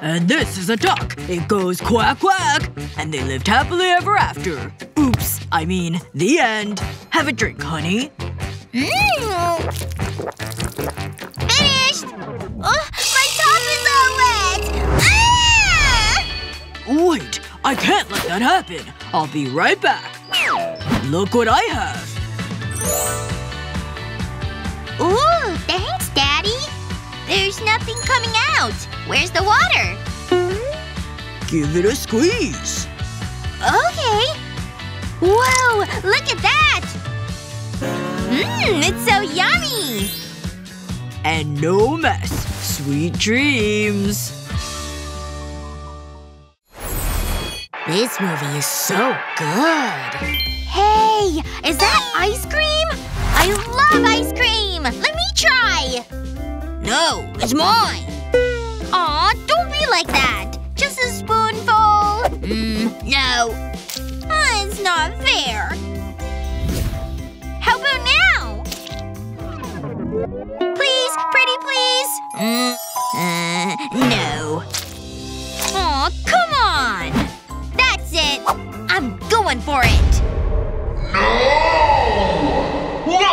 And this is a duck. It goes quack quack. And they lived happily ever after. Oops. I mean, the end. Have a drink, honey. Finished! Oh, my top is all wet! Ah! Wait. I can't let that happen. I'll be right back. Look what I have. Ooh, thanks, Daddy. There's nothing coming out. Where's the water? Give it a squeeze. Okay. Whoa, look at that! Mmm, it's so yummy! And no mess. Sweet dreams. This movie is so good. Hey, is that ice cream? I love ice cream! Let me try! No, it's mine! Aw, don't be like that! Just a spoonful! No. It's not fair. How about now? Please, pretty please! No. Aw, come on! That's it! I'm going for it! No!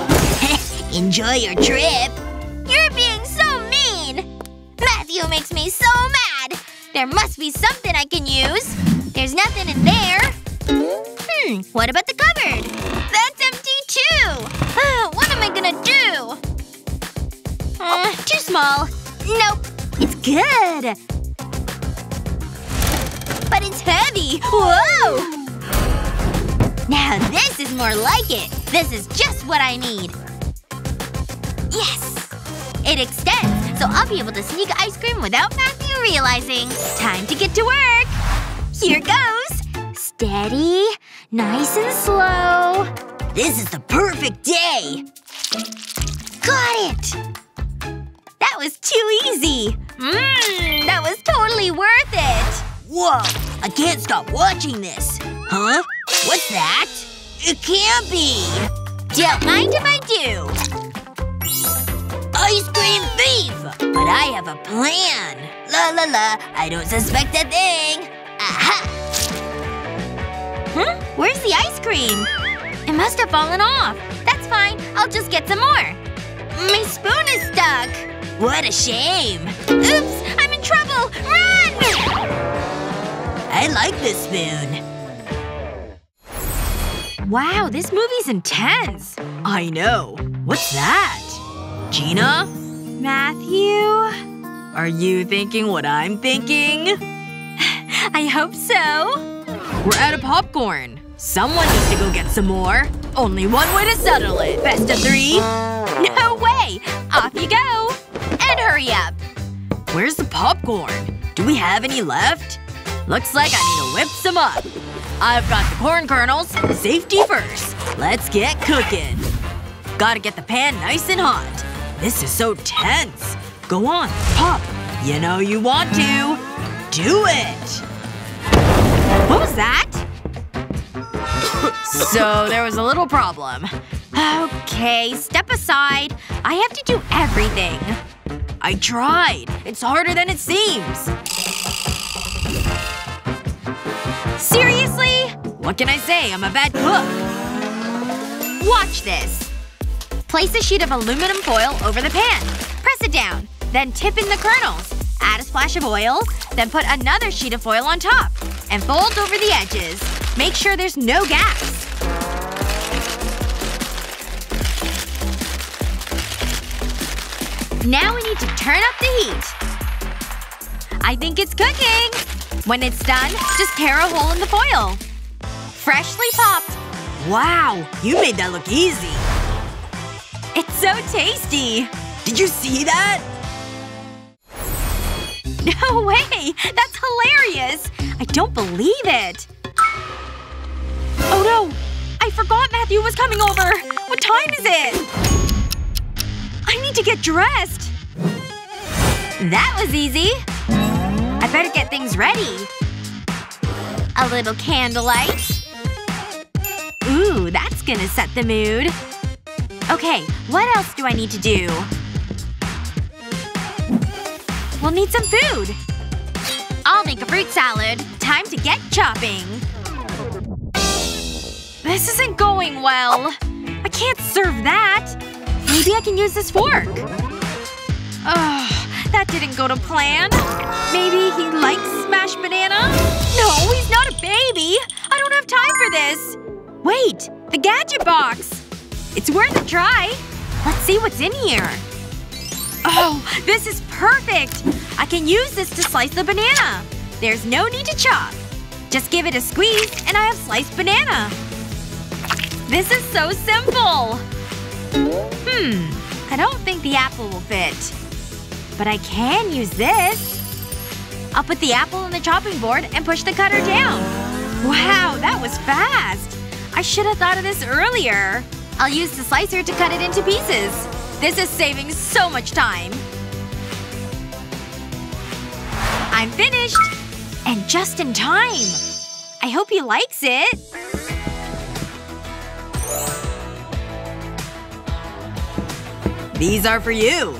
Wow! Enjoy your trip. You're being so mean! Matthew makes me so mad! There must be something I can use. There's nothing in there. What about the cupboard? That's empty too! What am I gonna do? Too small. Nope. It's good. But it's heavy! Whoa! Now this is more like it! This is just what I need! Yes! It extends, so I'll be able to sneak ice cream without Matthew realizing. Time to get to work! Here goes! Steady. Nice and slow. This is the perfect day! Got it! That was too easy! That was totally worth it! Whoa! I can't stop watching this! Huh? What's that? It can't be! Don't mind if I do! Ice cream thief! But I have a plan! La la la, I don't suspect a thing! Aha! Huh? Where's the ice cream? It must have fallen off. That's fine, I'll just get some more. My spoon is stuck! What a shame! Oops! I'm in trouble! Run! I like this spoon. Wow, this movie's intense. I know. What's that? Gina? Matthew? Are you thinking what I'm thinking? I hope so. We're out of popcorn. Someone needs to go get some more. Only one way to settle it. Best of three? No way! Off you go! And hurry up! Where's the popcorn? Do we have any left? Looks like I need to whip some up. I've got the corn kernels. Safety first. Let's get cooking. Gotta get the pan nice and hot. This is so tense. Go on. Pop. You know you want to. Do it! What was that? So there was a little problem. Okay, step aside. I have to do everything. I tried. It's harder than it seems. Seriously? What can I say? I'm a bad cook. Watch this. Place a sheet of aluminum foil over the pan. Press it down. Then tip in the kernels. Add a splash of oil. Then put another sheet of foil on top. And fold over the edges. Make sure there's no gaps. Now we need to turn up the heat. I think it's cooking! When it's done, just tear a hole in the foil. Freshly popped. Wow. You made that look easy. It's so tasty. Did you see that? No way! That's hilarious! I don't believe it. Oh no! I forgot Matthew was coming over! What time is it? I need to get dressed. That was easy. I better get things ready. A little candlelight. Ooh, that's gonna set the mood. Okay, what else do I need to do? We'll need some food! I'll make a fruit salad. Time to get chopping. This isn't going well. I can't serve that. Maybe I can use this fork. Ugh. That didn't go to plan. Maybe he likes smashed banana? No, he's not a baby! I don't have time for this! Wait! The gadget box! It's worth a try! Let's see what's in here. Oh, this is perfect! I can use this to slice the banana. There's no need to chop. Just give it a squeeze and I have sliced banana. This is so simple! I don't think the apple will fit. But I can use this. I'll put the apple on the chopping board and push the cutter down. Wow, that was fast! I should have thought of this earlier. I'll use the slicer to cut it into pieces. This is saving so much time. I'm finished! And just in time! I hope he likes it. These are for you.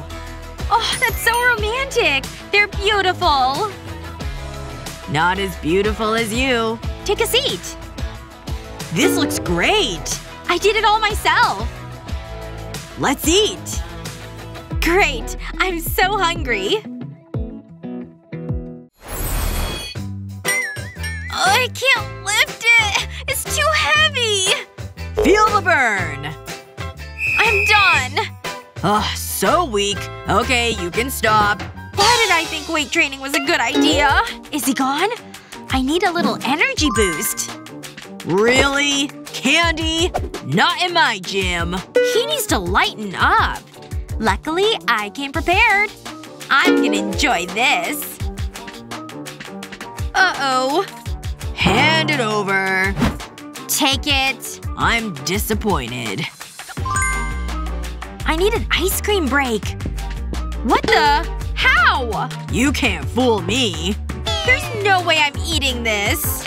Oh, that's so romantic! They're beautiful! Not as beautiful as you. Take a seat. This looks great! I did it all myself. Let's eat! Great! I'm so hungry. Oh, I can't lift it! It's too heavy! Feel the burn! I'm done! Ugh, so weak. Okay, you can stop. Why did I think weight training was a good idea? Is he gone? I need a little energy boost. Really? Candy? Not in my gym. He needs to lighten up. Luckily, I came prepared. I'm gonna enjoy this. Uh-oh. Hand it over. Take it. I'm disappointed. I need an ice cream break. What the? How? You can't fool me. There's no way I'm eating this.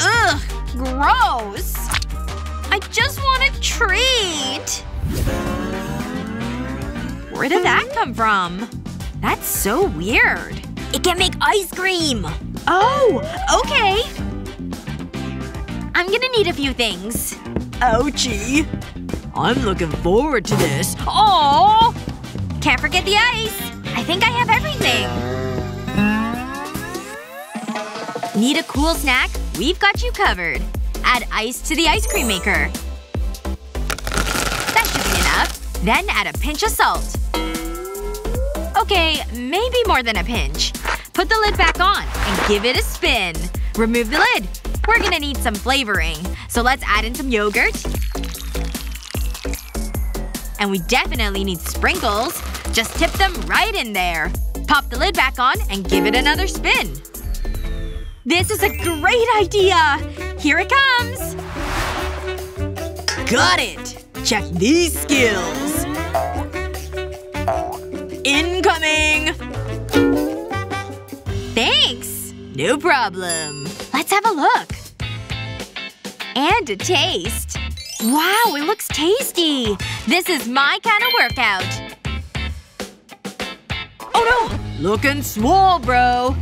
Ugh. Gross. I just want a treat. Where did that come from? That's so weird. It can make ice cream. Oh. Okay. I'm gonna need a few things. Ouchie. I'm looking forward to this. Oh! Can't forget the ice! I think I have everything. Need a cool snack? We've got you covered. Add ice to the ice cream maker. That should be enough. Then add a pinch of salt. Okay, maybe more than a pinch. Put the lid back on and give it a spin. Remove the lid. We're gonna need some flavoring. So let's add in some yogurt. And we definitely need sprinkles. Just tip them right in there. Pop the lid back on and give it another spin. This is a great idea! Here it comes! Got it! Check these skills! Incoming! Thanks! No problem. Let's have a look. And a taste. Wow, it looks tasty! This is my kind of workout. Oh no! Looking swole, bro.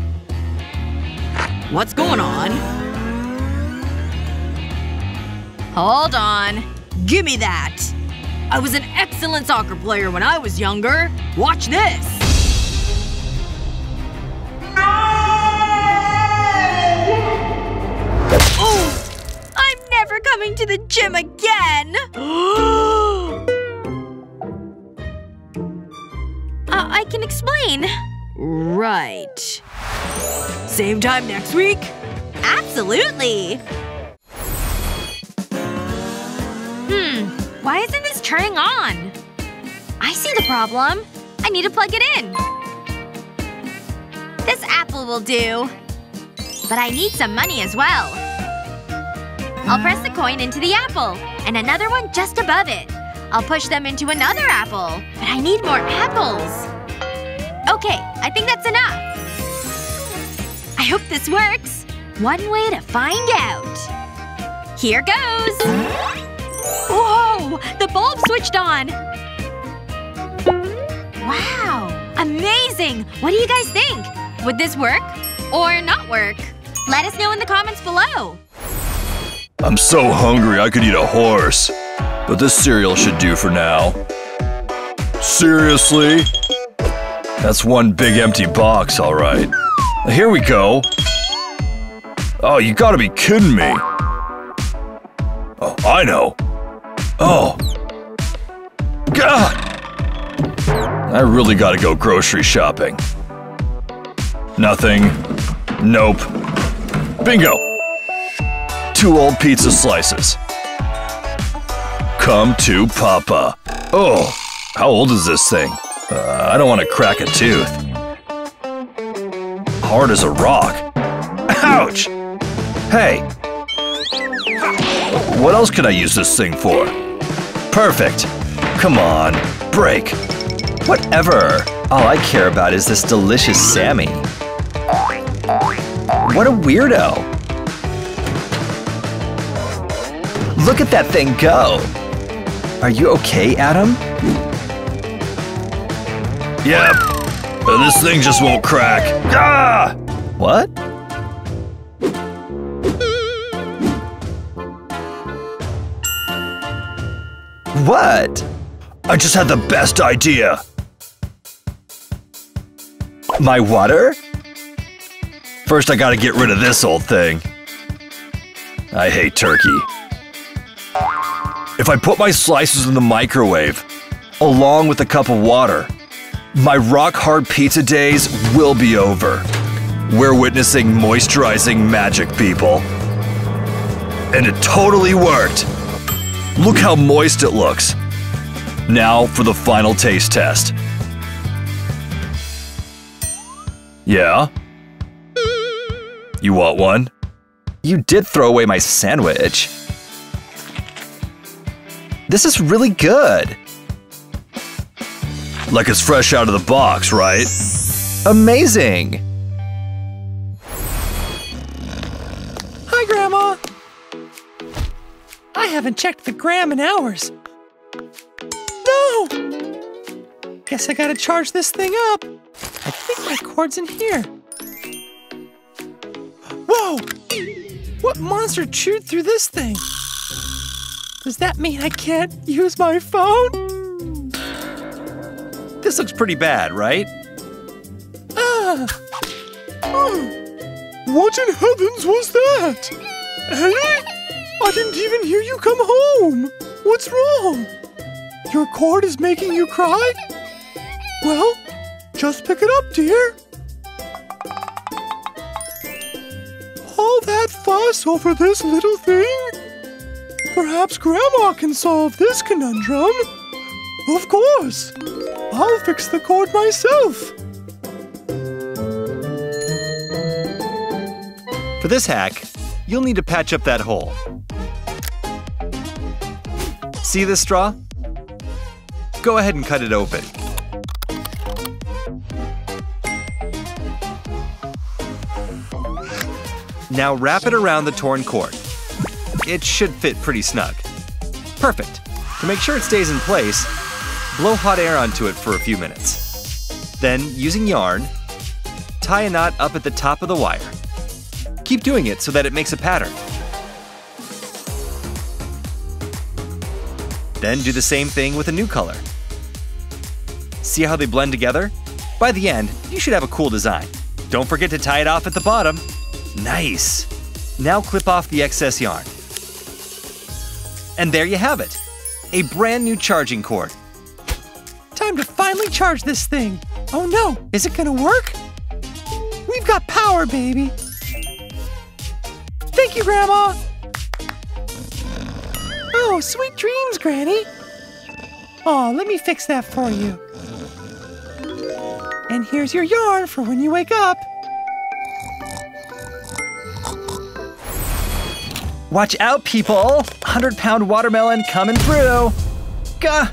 What's going on? Hold on. Give me that. I was an excellent soccer player when I was younger. Watch this. No! Oh! Never coming to the gym again! I can explain. Right. Same time next week? Absolutely! Why isn't this turning on? I see the problem. I need to plug it in. This apple will do. But I need some money as well. I'll press the coin into the apple. And another one just above it. I'll push them into another apple. But I need more apples. Okay, I think that's enough. I hope this works. One way to find out. Here goes! Whoa! The bulb switched on! Wow. Amazing! What do you guys think? Would this work? Or not work? Let us know in the comments below! I'm so hungry I could eat a horse. But this cereal should do for now. Seriously? That's one big empty box, alright. Here we go. Oh, you gotta be kidding me. Oh, I know. Oh. God! I really gotta go grocery shopping. Nothing. Nope. Bingo! 2 old pizza slices. Come to Papa. Oh, how old is this thing? I don't want to crack a tooth. Hard as a rock. Ouch! Hey! What else could I use this thing for? Perfect! Come on, break! Whatever! All I care about is this delicious Sammy. What a weirdo! Look at that thing go! Are you okay, Adam? Yep. This thing just won't crack. Ah! What? What? I just had the best idea. My water? First, I gotta get rid of this old thing. I hate turkey. If I put my slices in the microwave, along with a cup of water, my rock-hard pizza days will be over. We're witnessing moisturizing magic, people. And it totally worked. Look how moist it looks. Now for the final taste test. Yeah? You want one? You did throw away my sandwich. This is really good. Like it's fresh out of the box, right? Amazing! Hi, Grandma! I haven't checked the gram in hours. No! Guess I gotta charge this thing up. I think my cord's in here. Whoa! What monster chewed through this thing? Does that mean I can't use my phone? This looks pretty bad, right? What in heavens was that? Eh? I didn't even hear you come home. What's wrong? Your cord is making you cry? Well, just pick it up, dear. All that fuss over this little thing? Perhaps Grandma can solve this conundrum. Of course. I'll fix the cord myself. For this hack, you'll need to patch up that hole. See this straw? Go ahead and cut it open. Now wrap it around the torn cord. It should fit pretty snug. Perfect. To make sure it stays in place, blow hot air onto it for a few minutes. Then, using yarn, tie a knot up at the top of the wire. Keep doing it so that it makes a pattern. Then do the same thing with a new color. See how they blend together? By the end, you should have a cool design. Don't forget to tie it off at the bottom. Nice. Now clip off the excess yarn. And there you have it, a brand new charging cord. Time to finally charge this thing. Oh no, is it gonna work? We've got power, baby. Thank you, Grandma. Oh, sweet dreams, Granny. Oh, let me fix that for you. And here's your yarn for when you wake up. Watch out, people! 100-pound watermelon coming through! Gah!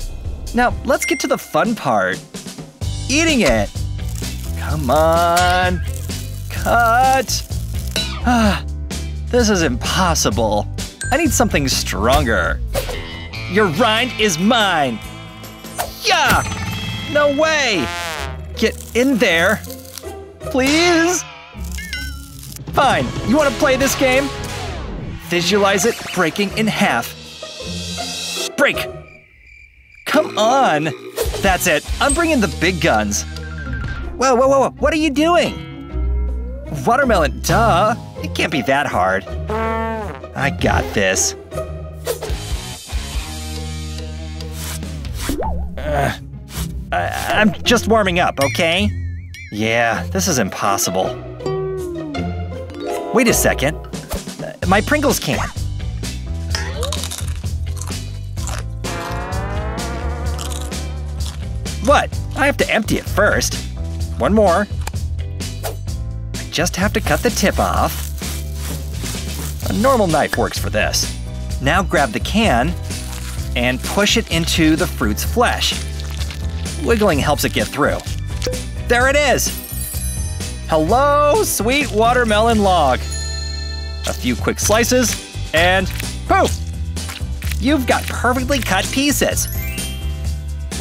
Now, let's get to the fun part. Eating it! Come on! Cut! Ah, this is impossible. I need something stronger. Your rind is mine! Yuck! No way! Get in there! Please? Fine, you want to play this game? Visualize it breaking in half. Break! Come on! That's it, I'm bringing the big guns. Whoa, whoa, whoa, what are you doing? Watermelon, duh! It can't be that hard. I got this. I'm just warming up, okay? Yeah, this is impossible. Wait a second. My Pringles can. What? I have to empty it first. One more. Just have to cut the tip off. A normal knife works for this. Now grab the can and push it into the fruit's flesh. Wiggling helps it get through. There it is! Hello, sweet watermelon log! A few quick slices and poof! You've got perfectly cut pieces.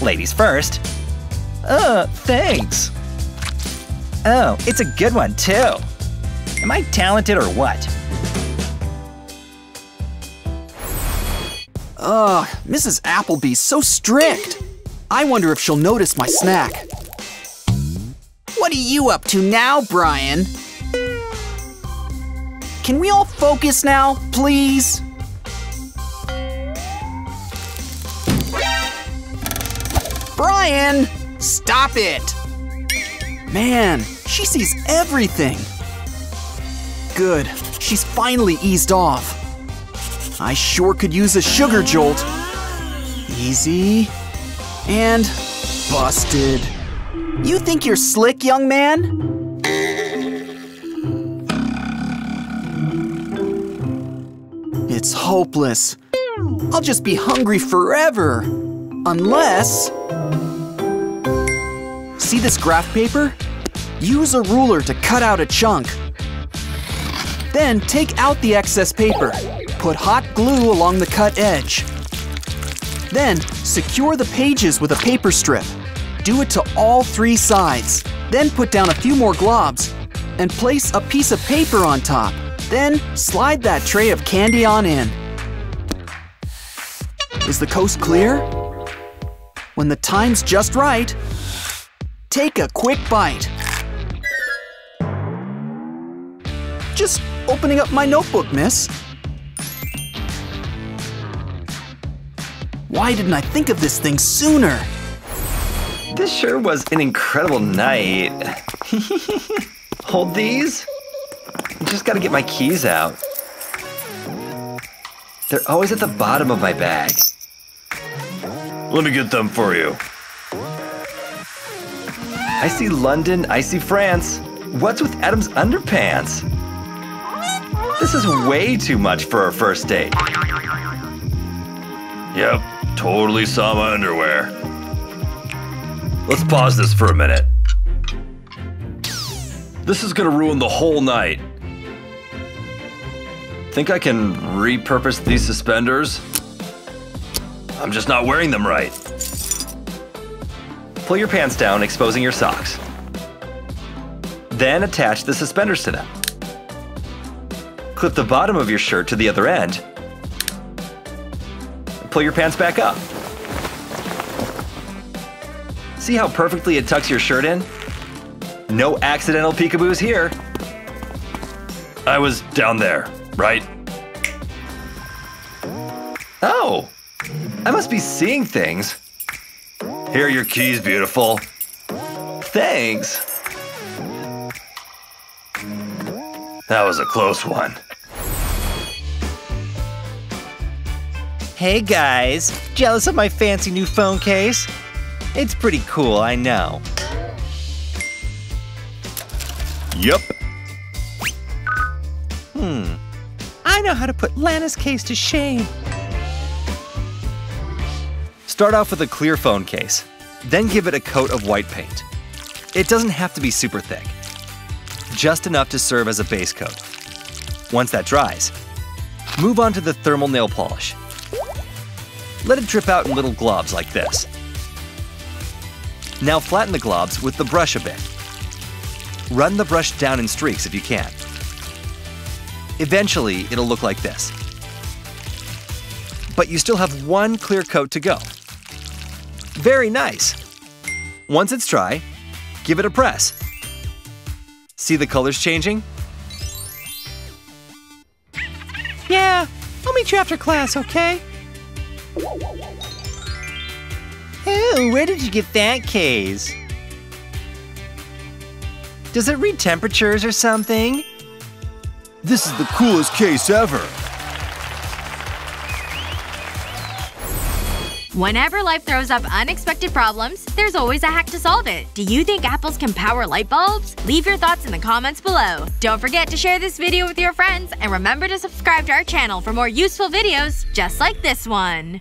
Ladies first. Thanks. Oh, it's a good one, too. Am I talented or what? Ugh, Mrs. Appleby's so strict. I wonder if she'll notice my snack. What are you up to now, Brian? Can we all focus now, please? Brian, stop it. Man, she sees everything. Good, she's finally eased off. I sure could use a sugar jolt. Easy. And busted. You think you're slick, young man? It's hopeless. I'll just be hungry forever. Unless… See this graph paper? Use a ruler to cut out a chunk. Then take out the excess paper. Put hot glue along the cut edge. Then secure the pages with a paper strip. Do it to all three sides. Then put down a few more globs and place a piece of paper on top. Then slide that tray of candy on in. Is the coast clear? When the time's just right, take a quick bite. Just opening up my notebook, miss. Why didn't I think of this thing sooner? This sure was an incredible night. Hold these? I just gotta get my keys out. They're always at the bottom of my bag. Let me get them for you. I see London, I see France. What's with Adam's underpants? This is way too much for our first date. Yep, totally saw my underwear. Let's pause this for a minute. This is gonna ruin the whole night. Think I can repurpose these suspenders? I'm just not wearing them right. Pull your pants down, exposing your socks. Then attach the suspenders to them. Clip the bottom of your shirt to the other end. Pull your pants back up. See how perfectly it tucks your shirt in? No accidental peekaboos here. I was down there, right? Oh, I must be seeing things. Here are your keys, beautiful. Thanks. That was a close one. Hey guys, jealous of my fancy new phone case? It's pretty cool, I know. Yep. I know how to put Lana's case to shame. Start off with a clear phone case, then give it a coat of white paint. It doesn't have to be super thick, just enough to serve as a base coat. Once that dries, move on to the thermal nail polish. Let it drip out in little globs like this. Now flatten the globs with the brush a bit. Run the brush down in streaks if you can. Eventually, it'll look like this. But you still have one clear coat to go. Very nice! Once it's dry, give it a press. See the colors changing? Yeah, I'll meet you after class, okay? Oh, where did you get that case? Does it read temperatures or something? This is the coolest case ever! Whenever life throws up unexpected problems, there's always a hack to solve it. Do you think apples can power light bulbs? Leave your thoughts in the comments below. Don't forget to share this video with your friends, and remember to subscribe to our channel for more useful videos just like this one.